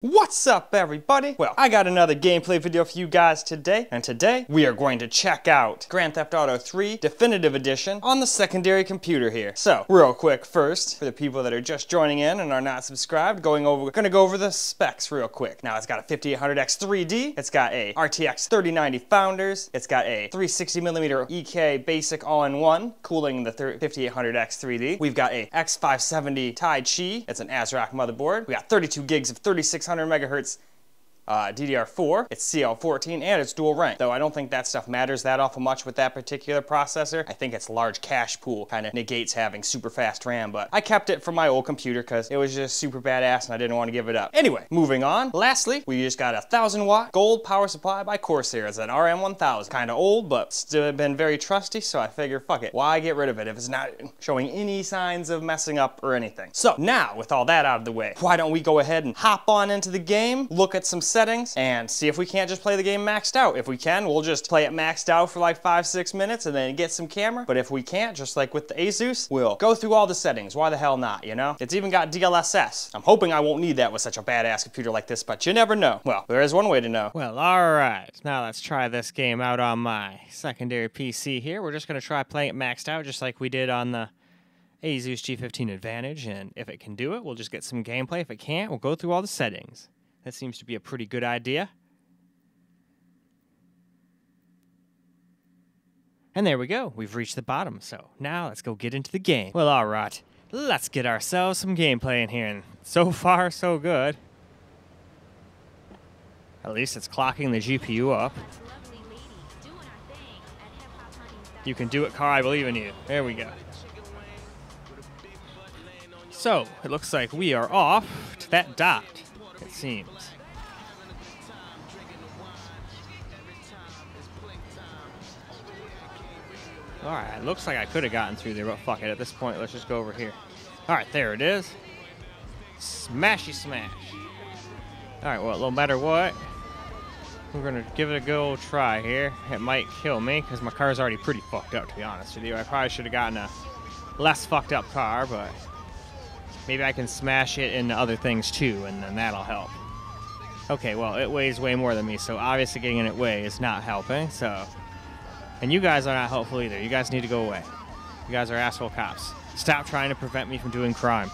What's up, everybody? Well, I got another gameplay video for you guys today, and today we are going to check out Grand Theft Auto 3 Definitive Edition on the secondary computer here. So, real quick first, for the people that are just joining in and are not subscribed, we're gonna go over the specs real quick. Now, it's got a 5800X3D, it's got a RTX 3090 Founders, it's got a 360mm EK Basic All-in-One, cooling the 5800X3D. We've got a X570 Taichi, it's an ASRock motherboard. We got 32 gigs of 3600 megahertz DDR4, it's CL14, and it's dual rank. Though I don't think that stuff matters that awful much with that particular processor. I think its large cache pool kind of negates having super fast RAM, but I kept it from my old computer because it was just super badass and I didn't want to give it up. Anyway, moving on. Lastly, we just got a 1000-watt gold power supply by Corsair. It's an RM1000. Kind of old, but still been very trusty, so I figure, fuck it. Why get rid of it if it's not showing any signs of messing up or anything? So now, with all that out of the way, why don't we go ahead and hop on into the game, look at some settings, and see if we can't just play the game maxed out. If we can, we'll just play it maxed out for like 5-6 minutes and then get some camera. But if we can't, just like with the ASUS, we'll go through all the settings. Why the hell not, you know? It's even got DLSS. I'm hoping I won't need that with such a badass computer like this, but you never know. Well, there is one way to know. Well, all right. Now let's try this game out on my secondary PC here. We're just gonna try playing it maxed out just like we did on the ASUS G15 Advantage, and if it can do it, we'll just get some gameplay. If it can't, we'll go through all the settings. That seems to be a pretty good idea. And there we go. We've reached the bottom, so now let's go get into the game. Well, all right. Let's get ourselves some gameplay in here, and so far, so good. At least it's clocking the GPU up. You can do it, car. I believe in you. There we go. So, it looks like we are off to that dot. It seems. Alright, looks like I could have gotten through there, but fuck it. At this point, let's just go over here. Alright, there it is. Smashy smash. Alright, well, no matter what, we're gonna give it a go try here. It might kill me, because my car's already pretty fucked up, to be honest with you. I probably should have gotten a less fucked up car, but maybe I can smash it into other things too, and then that'll help. Okay, well, it weighs way more than me, so obviously getting in its way is not helping, so. And you guys are not helpful either. You guys need to go away. You guys are asshole cops. Stop trying to prevent me from doing crime.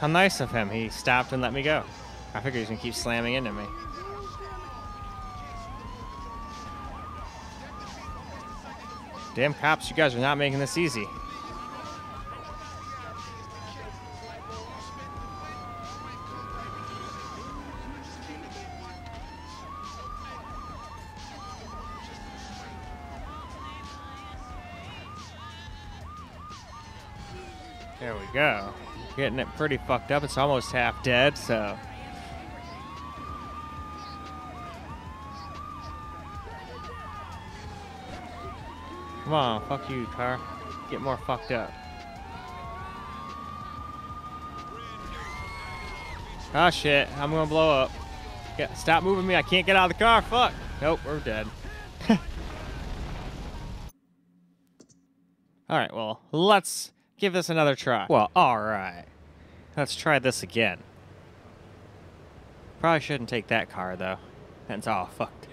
How nice of him. He stopped and let me go. I figure he's gonna keep slamming into me. Damn cops, you guys are not making this easy. There we go. Getting it pretty fucked up. It's almost half dead, so. Come on, fuck you, car. Get more fucked up. Oh shit, I'm gonna blow up. Yeah, stop moving me, I can't get out of the car, fuck! Nope, we're dead. Alright, well, let's give this another try. Well, alright. Let's try this again. Probably shouldn't take that car, though. That's all fucked.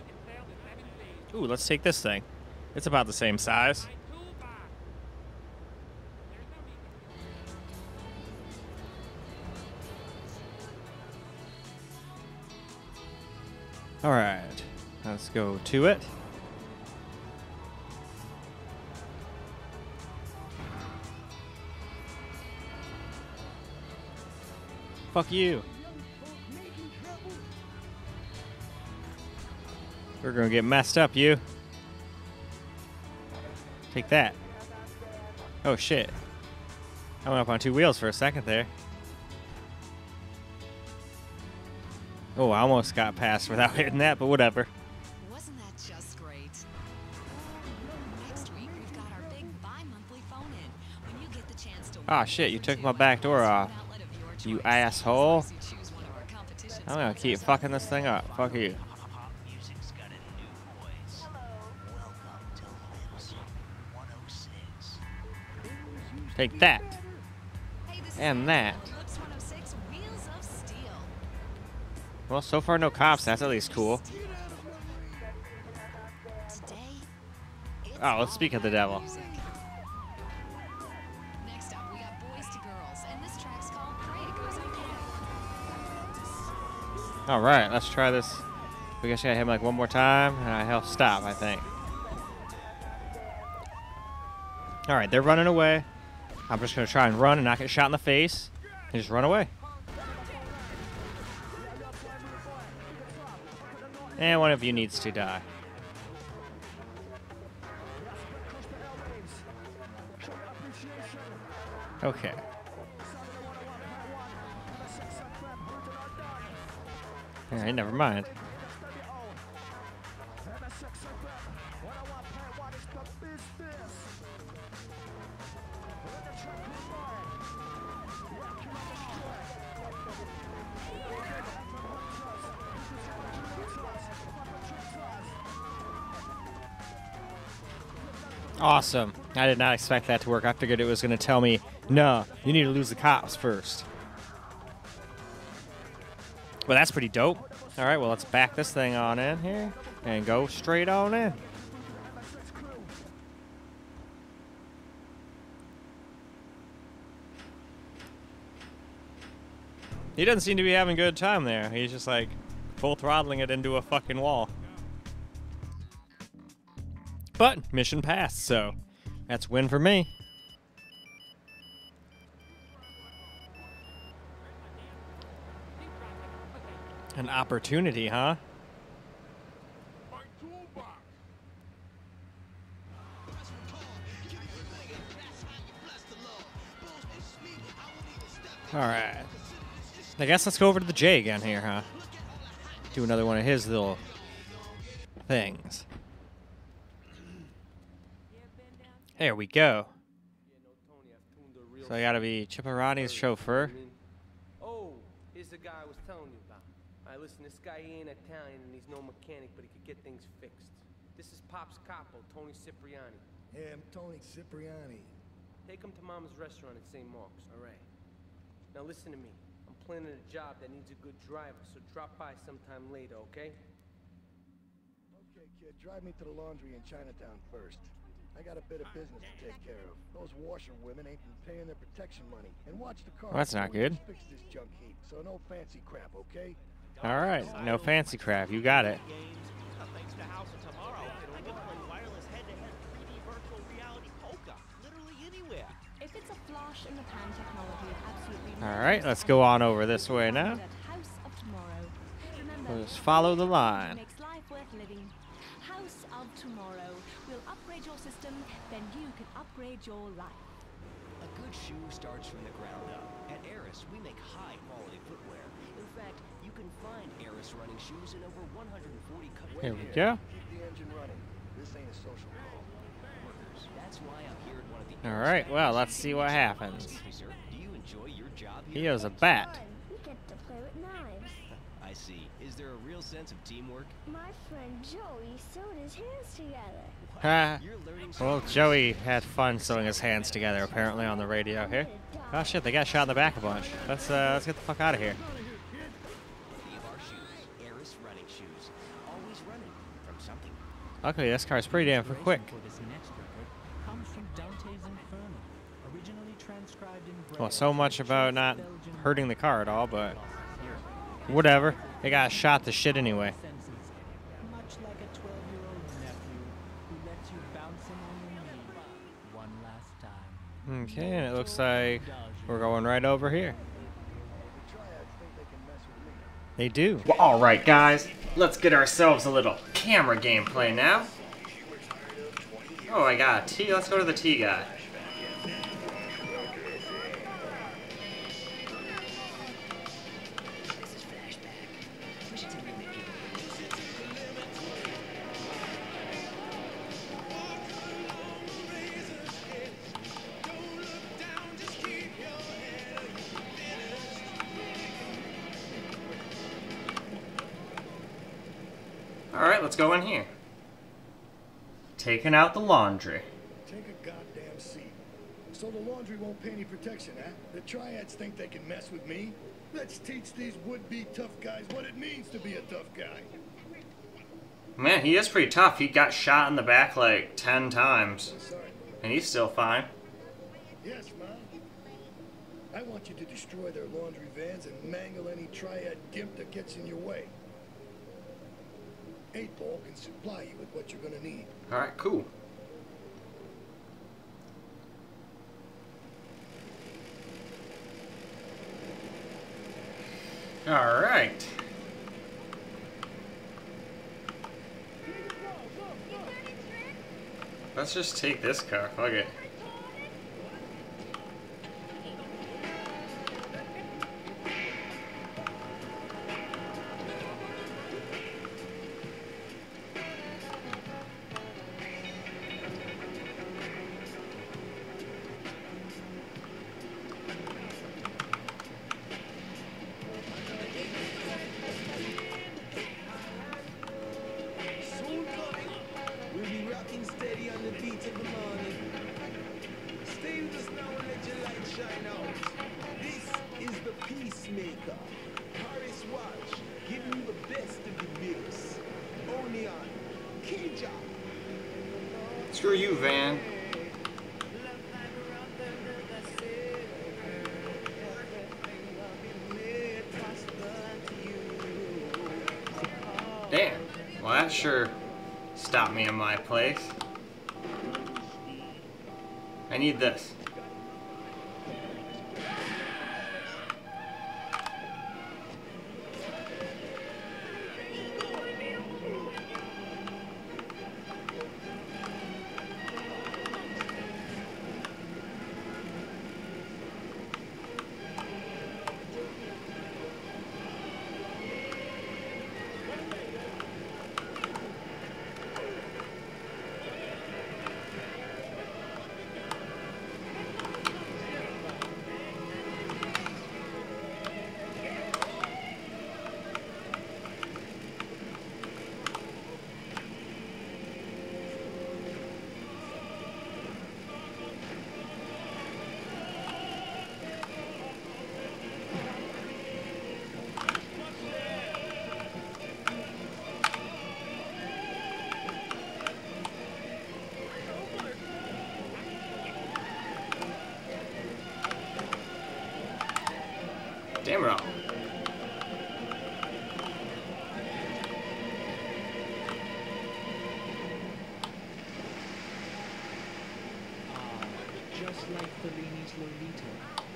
Ooh, let's take this thing. It's about the same size. All right, let's go to it. Fuck you. We're gonna get messed up, you. Take that. Oh shit. I went up on two wheels for a second there. Oh, I almost got past without hitting that, but whatever. Wasn't that just great? Next week we've got our big bi-monthly phone-in. When you get the chance to ah shit, you took my back door off. You asshole. I'm gonna keep fucking this thing up. Fuck you. Take that. And that. Well, so far no cops. That's at least cool. Oh, let's speak of the devil. All right, let's try this. We just gotta hit him like one more time, and he'll stop, I think. All right, they're running away. I'm just gonna try and run and not get shot in the face, and just run away. And one of you needs to die. Okay. All right, never mind. Awesome. I did not expect that to work. I figured it was going to tell me, no, you need to lose the cops first. Well, that's pretty dope. All right, well, let's back this thing on in here and go straight on in. He doesn't seem to be having a good time there. He's just like full throttling it into a fucking wall. But mission passed, so that's a win for me. An opportunity, huh? Alright. I guess let's go over to the J again here, huh? Do another one of his little things. There we go. So I gotta be Cipriani's chauffeur. Oh, here's the guy I was telling you about. All right, listen, this guy, he ain't Italian and he's no mechanic, but he could get things fixed. This is Pop's capo, Tony Cipriani. Hey, I'm Tony Cipriani. Take him to Mama's restaurant at St. Mark's, all right? Now listen to me. I'm planning a job that needs a good driver, so drop by sometime later, okay? Okay, kid, drive me to the laundry in Chinatown first. I got a bit of business to take care of. Those washerwomen ain't been paying their protection money. And watch the car. Well, that's not good. Fix this junk heap, so no fancy crap, okay? All right, no fancy crap. You got it. Thanks to House of Tomorrow, I can play wireless head-to-head 3D virtual reality polka literally anywhere. If it's a flash in the pan technology, absolutely. All right, let's go on over this way now. House of Tomorrow. We'll just follow the line. Makes life worth living. House of Tomorrow. We'll upgrade your system, then you can upgrade your life. A good shoe starts from the ground up. At Aris, we make high-quality footwear. In fact, you can find Aris running shoes in over 140 countries. Here we go. Keep the engine running. This ain't a social call. Workers, that's why I'm here at one of the... All right, well, let's see what happens. Do you enjoy your job here? He owes a bat. We get to play with knives. I see. Is there a real sense of teamwork? My friend Joey sewed his hands together. Ha! Well, Joey had fun sewing his hands together, apparently, on the radio here. Oh shit, they got shot in the back a bunch. Let's get the fuck out of here. Luckily, this car's pretty damn quick. Well, so much about not hurting the car at all, but whatever. They got shot to shit anyway. Okay, and it looks like we're going right over here. They do. Well, all right, guys. Let's get ourselves a little camera gameplay now. Oh, I got a T. Let's go to the T guy. Alright, let's go in here. Taking out the laundry. Take a goddamn seat. So the laundry won't pay any protection, huh? The triads think they can mess with me? Let's teach these would-be tough guys what it means to be a tough guy. Man, he is pretty tough. He got shot in the back like 10 times. And he's still fine. Yes, Mom. I want you to destroy their laundry vans and mangle any triad gimp that gets in your way. 8-Ball can supply you with what you're gonna need. Alright, cool. Alright. Let's just take this car, fuck it. Screw you, Van. Damn. Well, that sure stopped me in my place. I need this. Damn wrong. Just like Fellini's Lolita.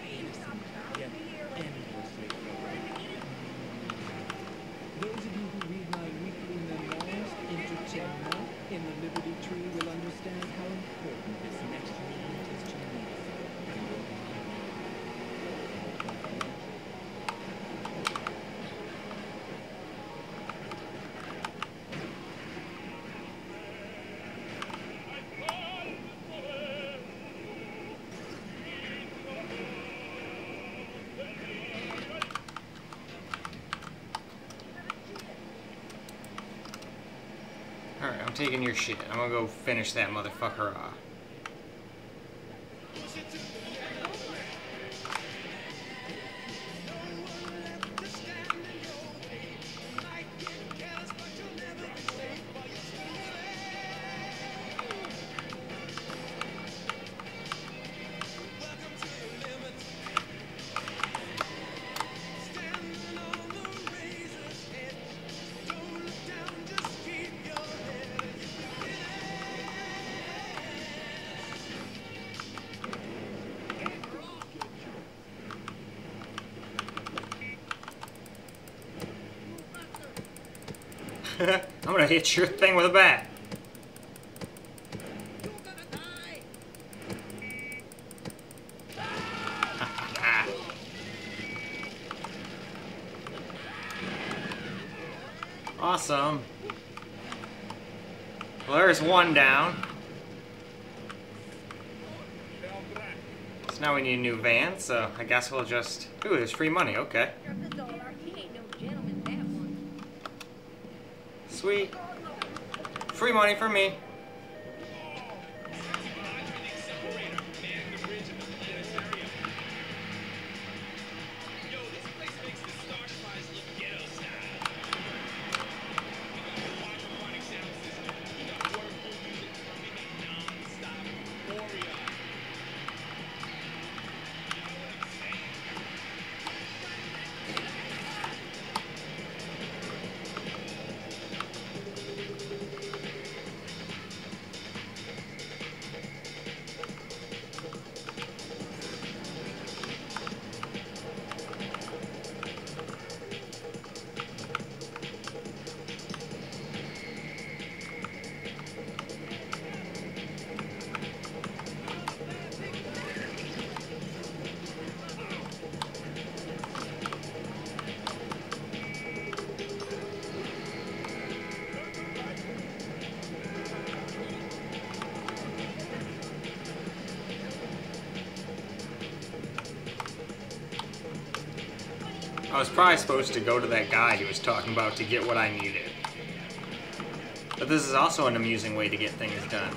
Innocent, yet endlessly romantic. Those of you who read my weekly memoirs, Intertempo, in the Liberty Tree will understand how important this next moment is to me. Taking your shit. I'm gonna go finish that motherfucker off. I'm gonna hit your thing with a bat. Awesome. Well, there's one down. So now we need a new van, so I guess we'll just... Ooh, there's free money, okay. Sweet. Free money for me. I was probably supposed to go to that guy he was talking about to get what I needed. But this is also an amusing way to get things done.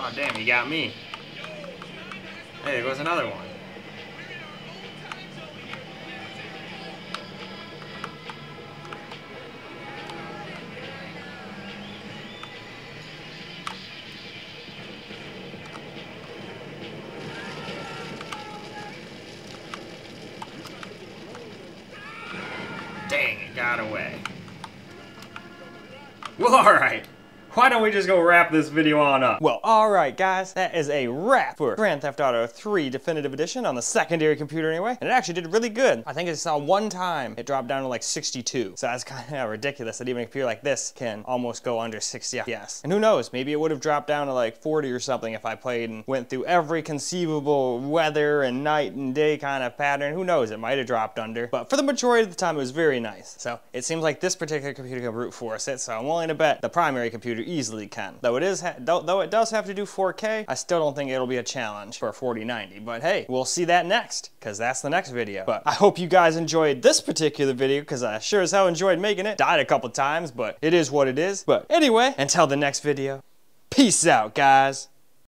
Oh, damn, he got me. Hey, there goes another one. Dang, it got away. Well, alright. Why don't we just go wrap this video on up? Well, alright guys, that is a wrap for Grand Theft Auto 3 Definitive Edition on the secondary computer anyway, and it actually did really good. I think I saw one time it dropped down to like 62, so that's kind of ridiculous that even a computer like this can almost go under 60 FPS. And who knows, maybe it would have dropped down to like 40 or something if I played and went through every conceivable weather and night and day kind of pattern. Who knows, it might have dropped under, but for the majority of the time it was very nice. So it seems like this particular computer can brute force it, so I'm willing to bet the primary computer easily can. Though it does have to do 4K, I still don't think it'll be a challenge for a 4090, but hey, we'll see that next, because that's the next video. But I hope you guys enjoyed this particular video, because I sure as hell enjoyed making it. Died a couple times, but it is what it is. But anyway, until the next video, peace out, guys.